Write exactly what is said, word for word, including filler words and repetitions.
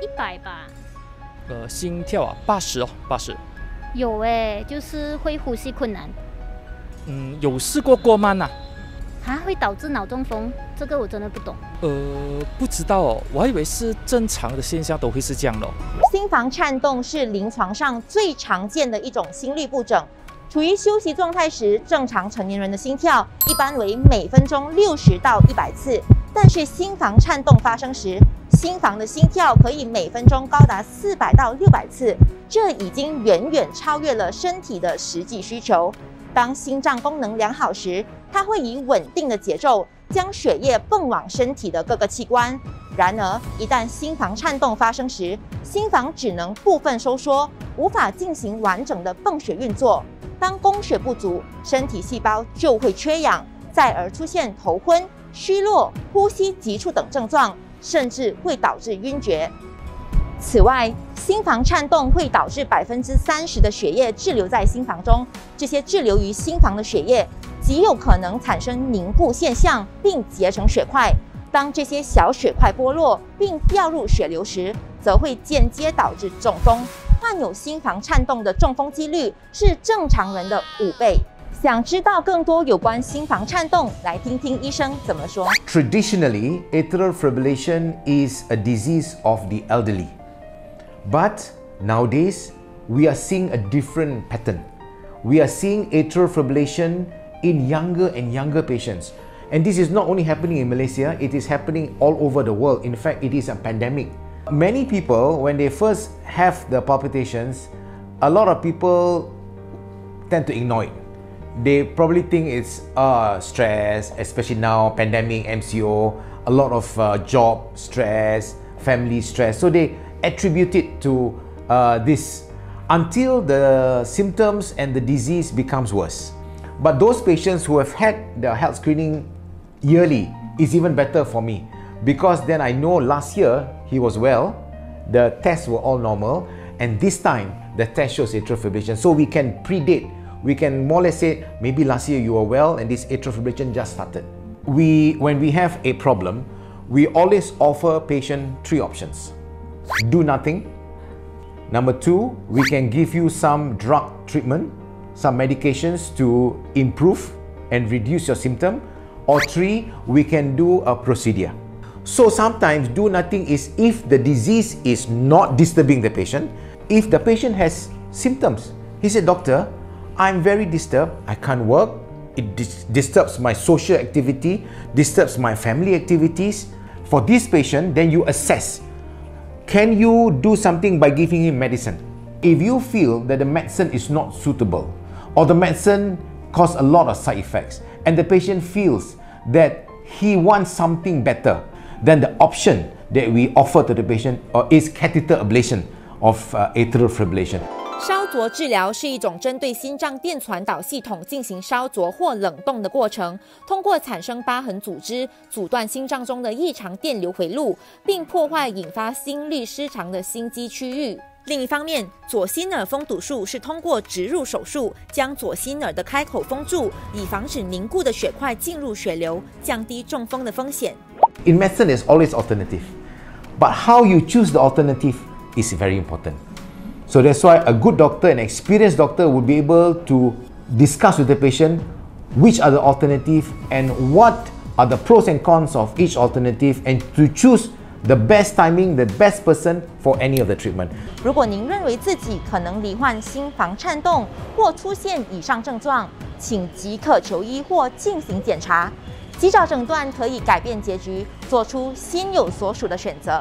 一百吧。呃，心跳啊，八十哦，八十。有哎，就是会呼吸困难。嗯，有试过过慢呐、啊？啊，会导致脑中风？这个我真的不懂。呃，不知道哦，我还以为是正常的现象都会是这样的、哦。心房颤动是临床上最常见的一种心律不整。 处于休息状态时，正常成年人的心跳一般为每分钟六十到一百次，但是心房颤动发生时，心房的心跳可以每分钟高达四百到六百次，这已经远远超越了身体的实际需求。当心脏功能良好时，它会以稳定的节奏将血液泵往身体的各个器官。然而，一旦心房颤动发生时，心房只能部分收缩，无法进行完整的泵血运作。 当供血不足，身体细胞就会缺氧，再而出现头昏、虚弱、呼吸急促等症状，甚至会导致晕厥。此外，心房颤动会导致百分之三十的血液滞留在心房中，这些滞留于心房的血液极有可能产生凝固现象，并结成血块。当这些小血块剥落并掉入血流时，则会间接导致中风。 患有心房颤动的中风几率是正常人的五倍。想知道更多有关心房颤动，来听听医生怎么说。Traditionally, atrial fibrillation is a disease of the elderly, but nowadays we are seeing a different pattern. We are seeing atrial fibrillation in younger and younger patients, and this is not only happening in Malaysia; it is happening all over the world. In fact, it is a pandemic. Many people, when they first have the palpitations, a lot of people tend to ignore it. They probably think it's uh, stress, especially now, pandemic, M C O, a lot of uh, job stress, family stress. So they attribute it to uh, this until the symptoms and the disease becomes worse. But those patients who have had the health screening yearly is even better for me, because then I know last year, he was well, the tests were all normal, and this time the test shows atrial fibrillation. So we can predate, we can more or less say, maybe last year you were well and this atrial fibrillation just started. We, when we have a problem, we always offer patient three options. Do nothing. Number two, we can give you some drug treatment, some medications to improve and reduce your symptom. Or three, we can do a procedure. So sometimes do nothing is if the disease is not disturbing the patient. If the patient has symptoms, he said, doctor, I'm very disturbed, I can't work, it dis disturbs my social activity, disturbs my family activities. For this patient, then you assess, can you do something by giving him medicine? If you feel that the medicine is not suitable, or the medicine causes a lot of side effects, and the patient feels that he wants something better, then the option that we offer to the patient is catheter ablation of atrial fibrillation. 烧灼治疗是一种针对心脏电传导系统进行烧灼或冷冻的过程，通过产生疤痕组织，阻断心脏中的异常电流回路，并破坏引发心律失常的心肌区域。 另一方面，左心耳封堵术是通过植入手术将左心耳的开口封住，以防止凝固的血块进入血流，降低中风的风险。In medicine, there's always alternative, but how you choose the alternative is very important. So that's why a good doctor, an experienced doctor, would be able to discuss with the patient which are the alternative and what are the pros and cons of each alternative, and to choose. The best timing, the best person for any of the treatment. 如果您认为自己可能罹患心房颤动或出现以上症状，请即刻求医或进行检查。及早诊断可以改变结局，做出心有所属的选择。